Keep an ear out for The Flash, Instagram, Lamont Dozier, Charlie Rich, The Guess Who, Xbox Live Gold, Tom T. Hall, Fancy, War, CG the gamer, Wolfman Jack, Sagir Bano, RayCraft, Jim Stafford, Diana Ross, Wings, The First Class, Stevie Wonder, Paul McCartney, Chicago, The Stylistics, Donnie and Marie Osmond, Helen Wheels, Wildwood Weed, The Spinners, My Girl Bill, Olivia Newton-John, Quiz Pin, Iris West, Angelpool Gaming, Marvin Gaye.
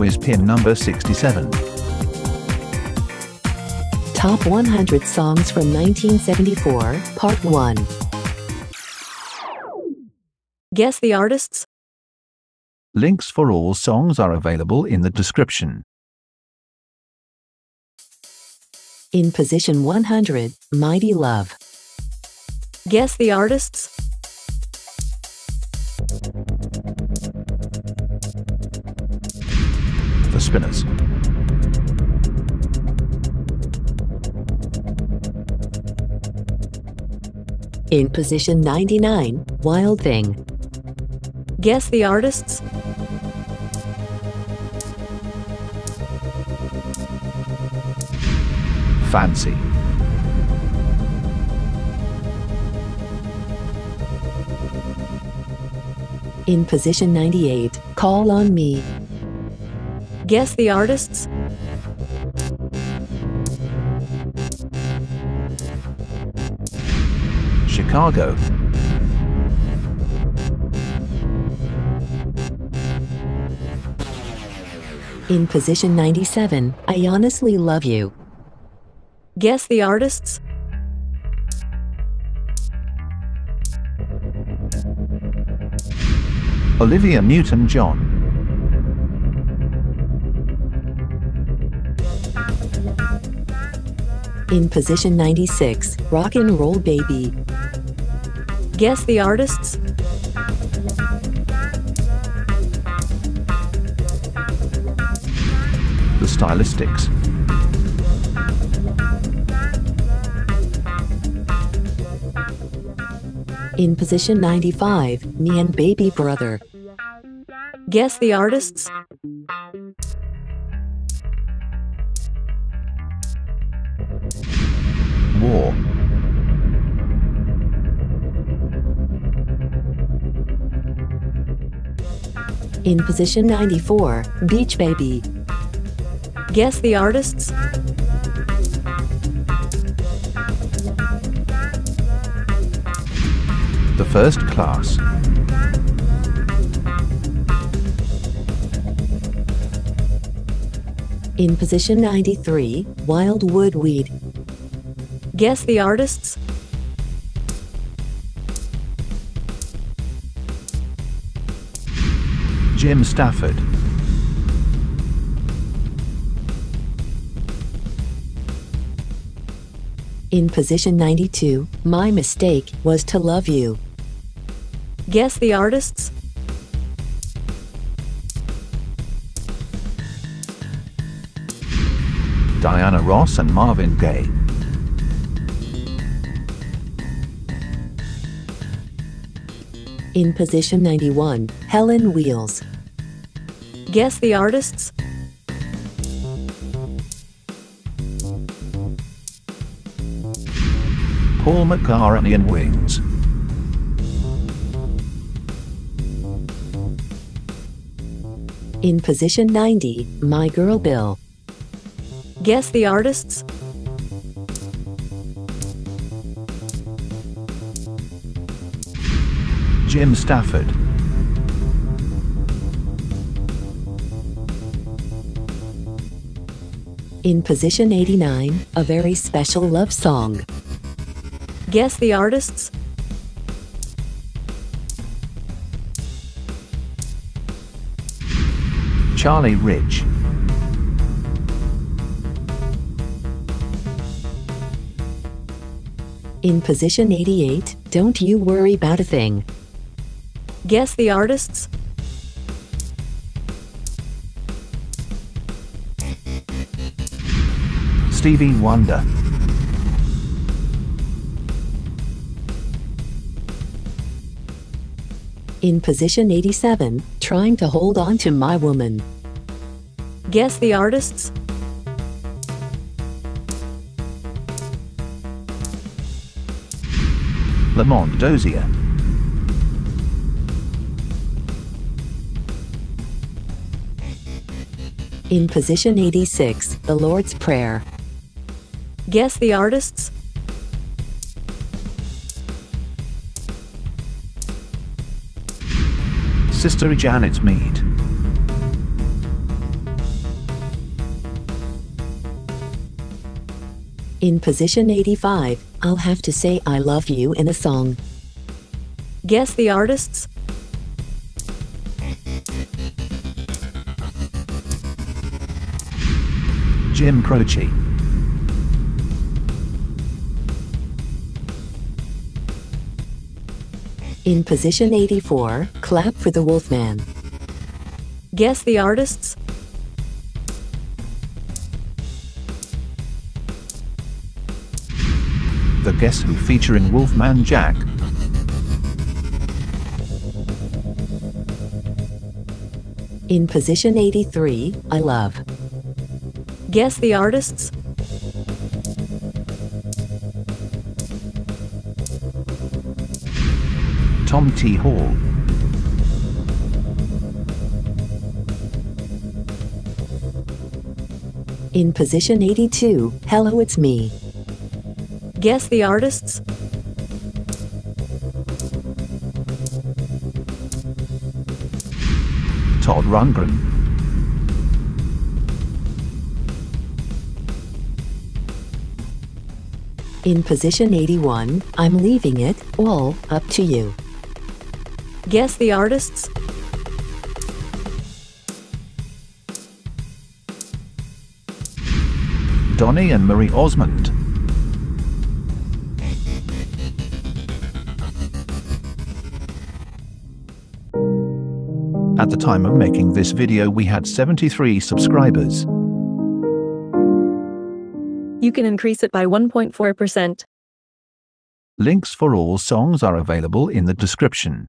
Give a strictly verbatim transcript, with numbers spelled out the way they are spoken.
quiz pin number sixty-seven. Top one hundred Songs from nineteen seventy-four, Part one. Guess the artists? Links for all songs are available in the description. In position one hundred, Mighty Love. Guess the artists? The Spinners. In position ninety-nine, Wild Thing. Guess the artists? Fancy. In position ninety-eight, Call on Me. Guess the artists? Chicago. In position ninety-seven, I Honestly Love You. Guess the artists? Olivia Newton-John. In position ninety-six, Rock and Roll Baby. Guess the artists? The Stylistics. In position ninety-five, Me and Baby Brother. Guess the artists? War. In position ninety-four, Beach Baby. Guess the artists? The First Class. In position ninety-three, Wildwood Weed. Guess the artists? Jim Stafford. In position ninety-two, My Mistake Was to Love You. Guess the artists? Diana Ross and Marvin Gaye. In position ninety-one, Helen Wheels. Guess the artists? Paul McCartney and Wings. In position ninety, My Girl Bill. Guess the artists? Jim Stafford. In position eighty-nine, A Very Special Love Song. Guess the artists? Charlie Rich. In position eighty-eight, Don't You Worry About a Thing. Guess the artists? Stevie Wonder. In position eighty-seven, Trying to Hold On to My Woman. Guess the artists? Lamont Dozier. In position eighty-six, The Lord's Prayer. Guess the artists? Sister Janet Mead. In position eighty-five, I'll Have to Say I Love You in a Song. Guess the artists? Jim Croce. In position eighty-four, Clap for the Wolfman. Guess the artists? The Guess Who featuring Wolfman Jack. In position eighty-three, I Love. Guess the artists? Tom T. Hall. In position eighty-two, Hello It's Me. Guess the artists? Todd Rundgren. In position eighty-one, I'm Leaving It All Up to You. Guess the artists? Donnie and Marie Osmond. At the time of making this video, we had seventy-three subscribers. You can increase it by one point four percent. Links for all songs are available in the description.